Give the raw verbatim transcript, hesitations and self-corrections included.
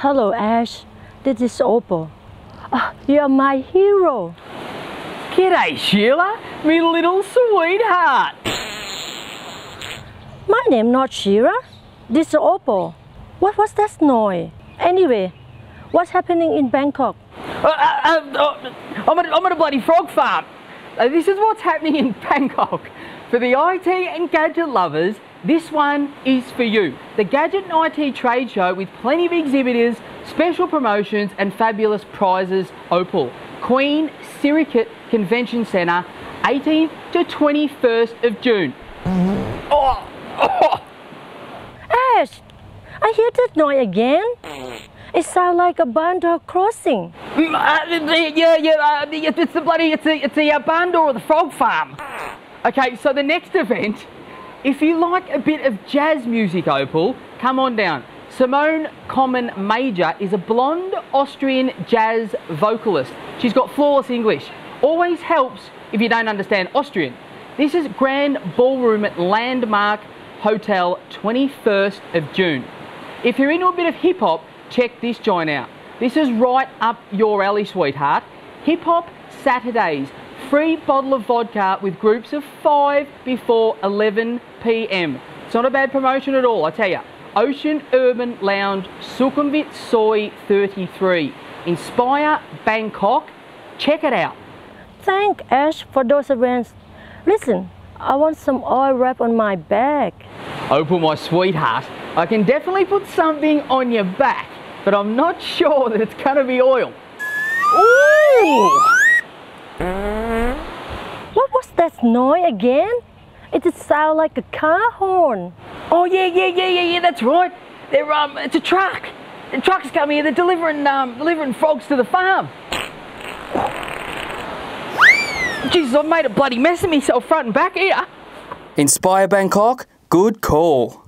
Hello Ash, this is Opal. Oh, you are my hero. G'day Sheila, me little sweetheart. My name not Sheila, this is Opal. What was that noise? Anyway, what's happening in Bangkok? Uh, uh, uh, I'm, at, I'm at a bloody frog farm. Uh, this is what's happening in Bangkok. For the I T and gadget lovers, this one is for you. The Gadget and I T trade show with plenty of exhibitors, special promotions and fabulous prizes. Opal, Queen Sirikit Convention Centre, eighteenth to twenty-first of June. Oh, oh. Ash, I hear that noise again. It sounds like a Bandor crossing. Mm, uh, yeah, yeah, uh, it's the bloody, it's the, it's the uh, Bandor or the frog farm. Okay, so the next event, if you like a bit of jazz music, Opal, come on down. Simone Common Major is a blonde Austrian jazz vocalist. She's got flawless English. Always helps if you don't understand Austrian. This is Grand Ballroom at Landmark Hotel, twenty-first of June. If you're into a bit of hip-hop, check this joint out. This is right up your alley, sweetheart. Hip-hop Saturdays. Free bottle of vodka with groups of five before eleven p m It's not a bad promotion at all, I tell you. Ocean Urban Lounge, Sukhumvit Soi thirty-three. Inspire Bangkok. Check it out. Thank Ash for those events. Listen, I want some oil wrap on my back. Opal, my sweetheart, I can definitely put something on your back, but I'm not sure that it's going to be oil. Ooh! What was that noise again? It sounded like a car horn. Oh yeah, yeah, yeah, yeah, yeah. That's right. They're um, it's a truck. The truck's coming here. They're delivering um, delivering frogs to the farm. Jesus, I've made a bloody mess of myself front and back here. Inspire Bangkok. Good call.